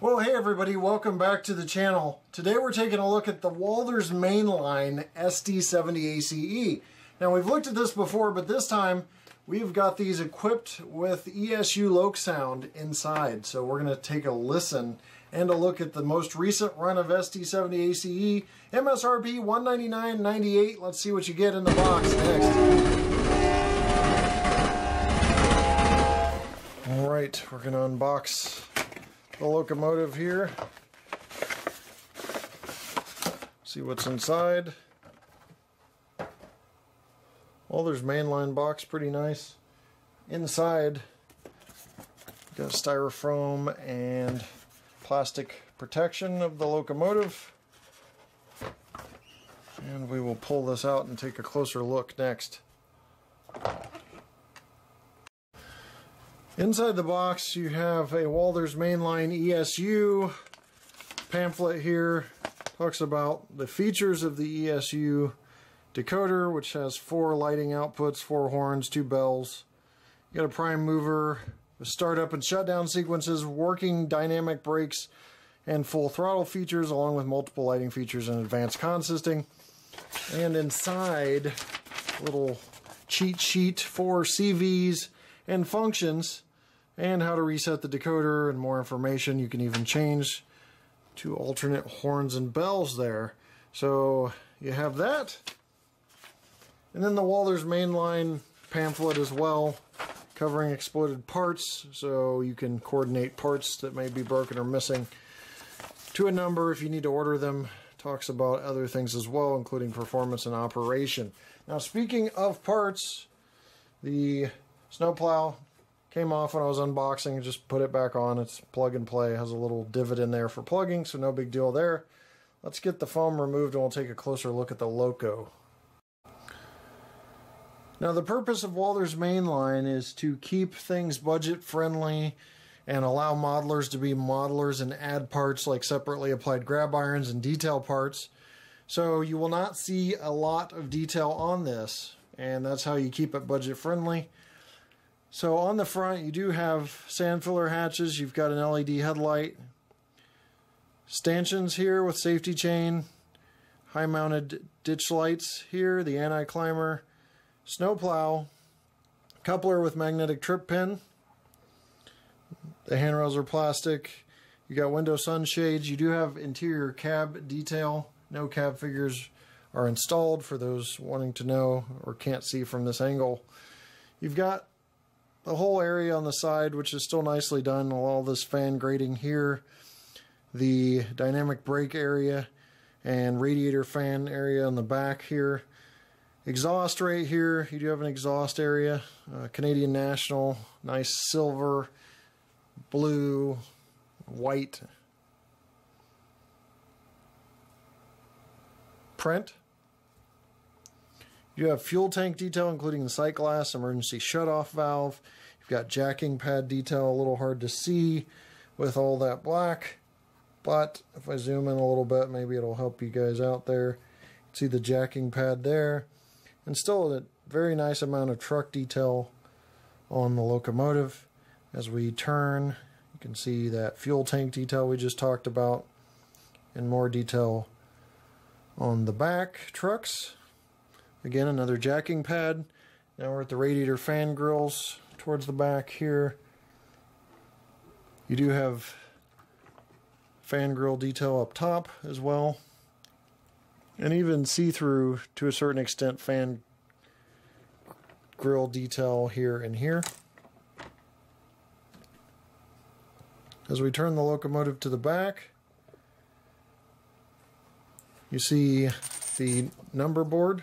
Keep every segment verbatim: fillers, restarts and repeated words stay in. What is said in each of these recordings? Well, hey everybody, welcome back to the channel. Today we're taking a look at the Walthers Mainline S D seventy A C E. Now we've looked at this before, but this time we've got these equipped with E S U LokSound inside. So we're going to take a listen and a look at the most recent run of S D seventy A C E, M S R P one ninety-nine ninety-eight. Let's see what you get in the box next. All right, we're going to unbox the locomotive here. See what's inside. Walthers Mainline box, pretty nice. Inside, got styrofoam and plastic protection of the locomotive. And we will pull this out and take a closer look next. Inside the box, you have a Walthers Mainline E S U pamphlet here. Talks about the features of the E S U decoder, which has four lighting outputs, four horns, two bells. You got a prime mover, a startup and shutdown sequences, working dynamic brakes, and full throttle features, along with multiple lighting features and advanced consisting. And inside, a little cheat sheet for C Vs and functions, and how to reset the decoder and more information. You can even change to alternate horns and bells there. So you have that. And then the Walthers Mainline pamphlet as well, covering exploded parts, so you can coordinate parts that may be broken or missing to a number if you need to order them. Talks about other things as well, including performance and operation. Now, speaking of parts, the snowplow came off when I was unboxing. Just put it back on. It's plug and play. It has a little divot in there for plugging, so no big deal there. Let's get the foam removed and we'll take a closer look at the loco. Now, the purpose of Walthers Mainline is to keep things budget friendly and allow modelers to be modelers and add parts like separately applied grab irons and detail parts. So you will not see a lot of detail on this, and that's how you keep it budget friendly. So on the front, you do have sand filler hatches. You've got an L E D headlight, stanchions here with safety chain, high mounted ditch lights here, the anti-climber, snow plow, coupler with magnetic trip pin. The handrails are plastic. You got window sunshades. You do have interior cab detail. No cab figures are installed for those wanting to know or can't see from this angle. You've got the whole area on the side, which is still nicely done. All this fan grating here, the dynamic brake area and radiator fan area on the back here. Exhaust right here. You do have an exhaust area. Uh, Canadian National, nice silver, blue, white print. You have fuel tank detail, including the sight glass, emergency shutoff valve. You've got jacking pad detail, a little hard to see with all that black. But if I zoom in a little bit, maybe it'll help you guys out there. See the jacking pad there. And still a very nice amount of truck detail on the locomotive. As we turn, you can see that fuel tank detail we just talked about, and more detail on the back trucks. Again, another jacking pad. Now we're at the radiator fan grills towards the back here. You do have fan grill detail up top as well. And even see-through, to a certain extent, fan grill detail here and here. As we turn the locomotive to the back, you see the number board,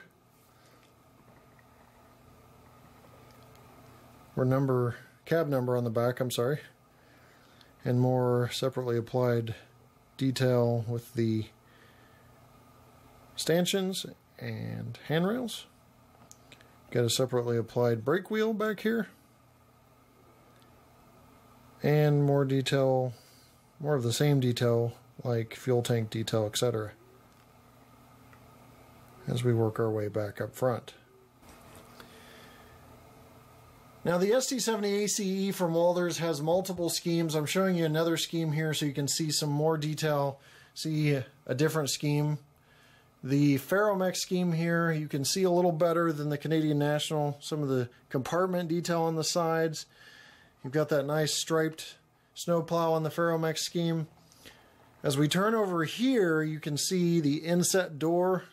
or number, cab number on the back, I'm sorry, and more separately applied detail with the stanchions and handrails. Got a separately applied brake wheel back here, and more detail, more of the same detail, like fuel tank detail, et cetera, as we work our way back up front. Now the S D seventy A C E from Walthers has multiple schemes. I'm showing you another scheme here so you can see some more detail, see a different scheme. The Ferromex scheme here, you can see a little better than the Canadian National, some of the compartment detail on the sides. You've got that nice striped snowplow on the Ferromex scheme. As we turn over here, you can see the inset door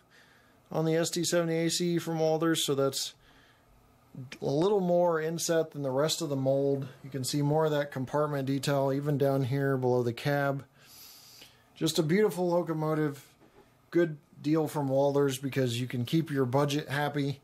on the S D seventy A C E from Walthers, so that's a little more inset than the rest of the mold. You can see more of that compartment detail even down here below the cab. Just a beautiful locomotive. Good deal from Walthers because you can keep your budget happy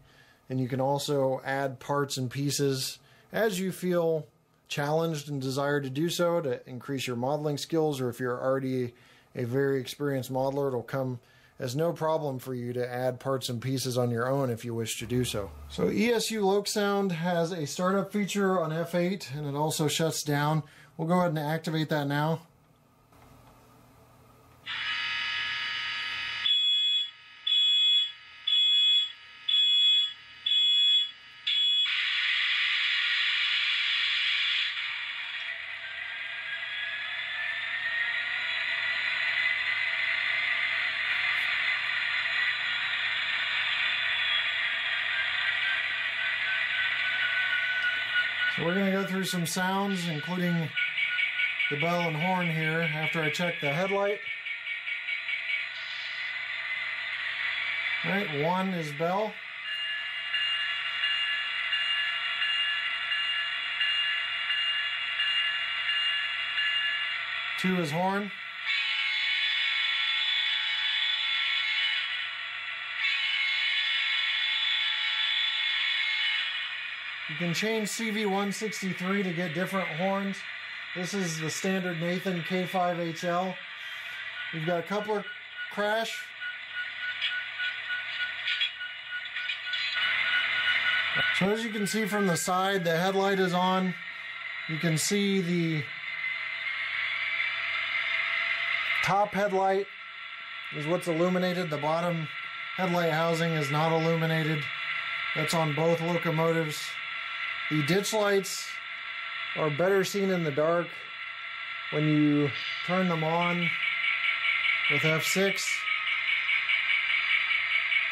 and you can also add parts and pieces as you feel challenged and desire to do so to increase your modeling skills, or if you're already a very experienced modeler, it'll come as no problem for you to add parts and pieces on your own if you wish to do so. So E S U LokSound has a startup feature on F eight and it also shuts down. We'll go ahead and activate that now. We're going to go through some sounds, including the bell and horn here, after I check the headlight. All right, one is bell. Two is horn. You can change C V one sixty-three to get different horns. This is the standard Nathan K five H L. We've got coupler crash. So as you can see from the side, the headlight is on. You can see the top headlight is what's illuminated. The bottom headlight housing is not illuminated. That's on both locomotives. The ditch lights are better seen in the dark when you turn them on with F six.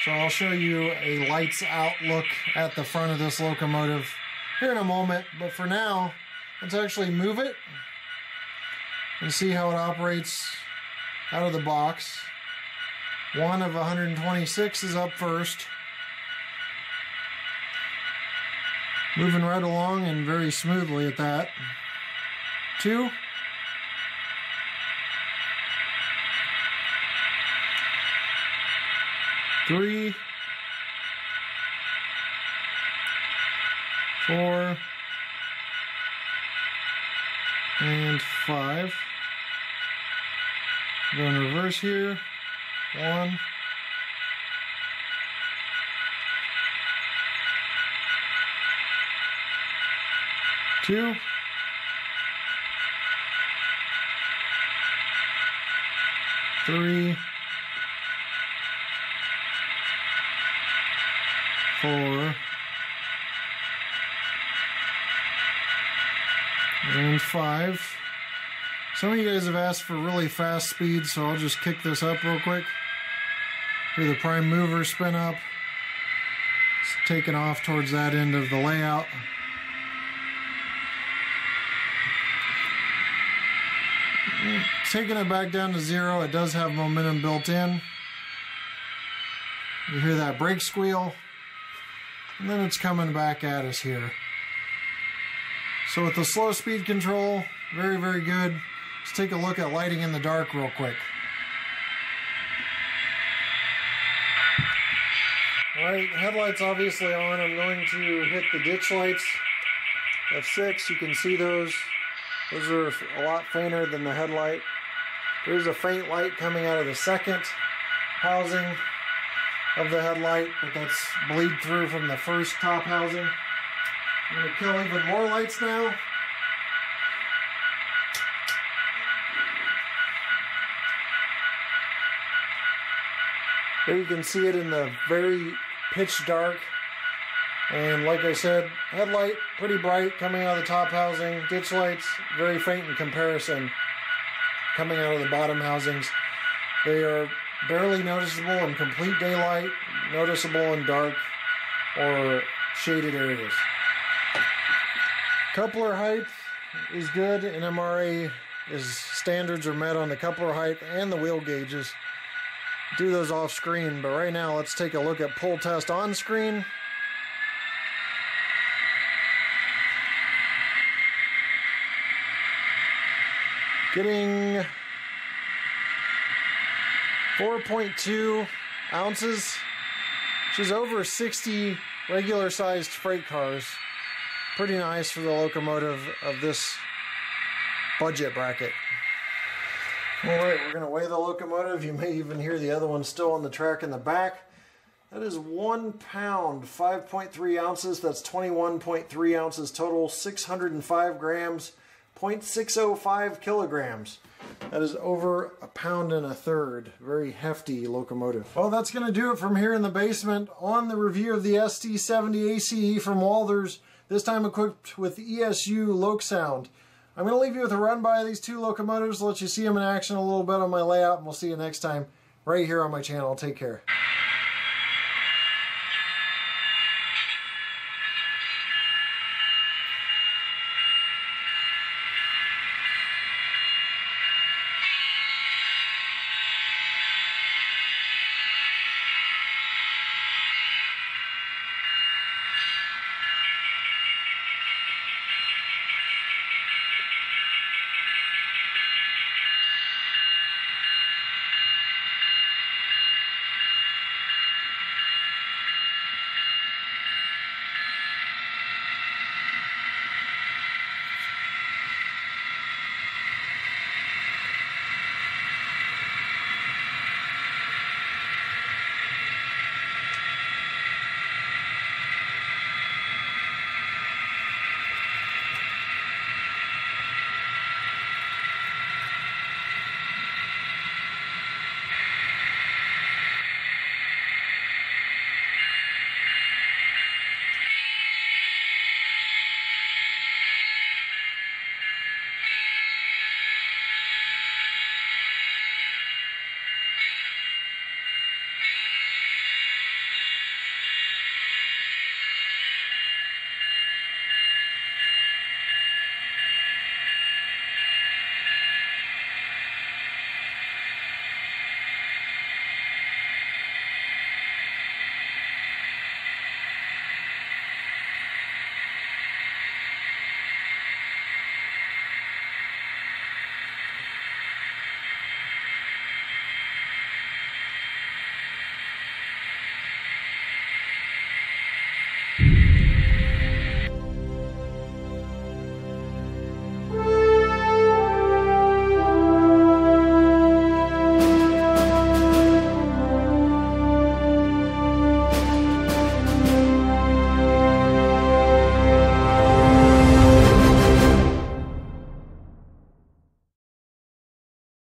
So I'll show you a lights out look at the front of this locomotive here in a moment. But for now, let's actually move it and see how it operates out of the box. One of one hundred twenty-six is up first. Moving right along and very smoothly at that. Two. Three. Four. And five. Go in reverse here. One. Two, three, four, and five. Some of you guys have asked for really fast speed, so I'll just kick this up real quick. Do the prime mover spin up. It's taken off towards that end of the layout. Taking it back down to zero. It does have momentum built in. You hear that brake squeal, and then it's coming back at us here. So with the slow speed control, very, very good. Let's take a look at lighting in the dark real quick. All right, headlights obviously on. I'm going to hit the ditch lights. F six, you can see those. Those are a lot fainter than the headlight. There's a faint light coming out of the second housing of the headlight, but that's bleed through from the first top housing. I'm going to kill even more lights now. There you can see it in the very pitch dark. And like I said, headlight pretty bright coming out of the top housing. Ditch lights very faint in comparison coming out of the bottom housings. They are barely noticeable in complete daylight, noticeable in dark or shaded areas. Coupler height is good, and M R A is standards are met on the coupler height and the wheel gauges. Do those off screen, but right now let's take a look at pull test on screen. Getting four point two ounces, which is over sixty regular sized freight cars. Pretty nice for the locomotive of this budget bracket. All right, we're gonna weigh the locomotive. You may even hear the other one still on the track in the back. That is one pound, five point three ounces. That's twenty-one point three ounces total, six hundred five grams. zero point six zero five kilograms. That is over a pound and a third. Very hefty locomotive. Well, that's going to do it from here in the basement on the review of the S D seventy A C E from Walthers, this time equipped with E S U LokSound. I'm going to leave you with a run by these two locomotives, let you see them in action a little bit on my layout, and we'll see you next time right here on my channel. Take care.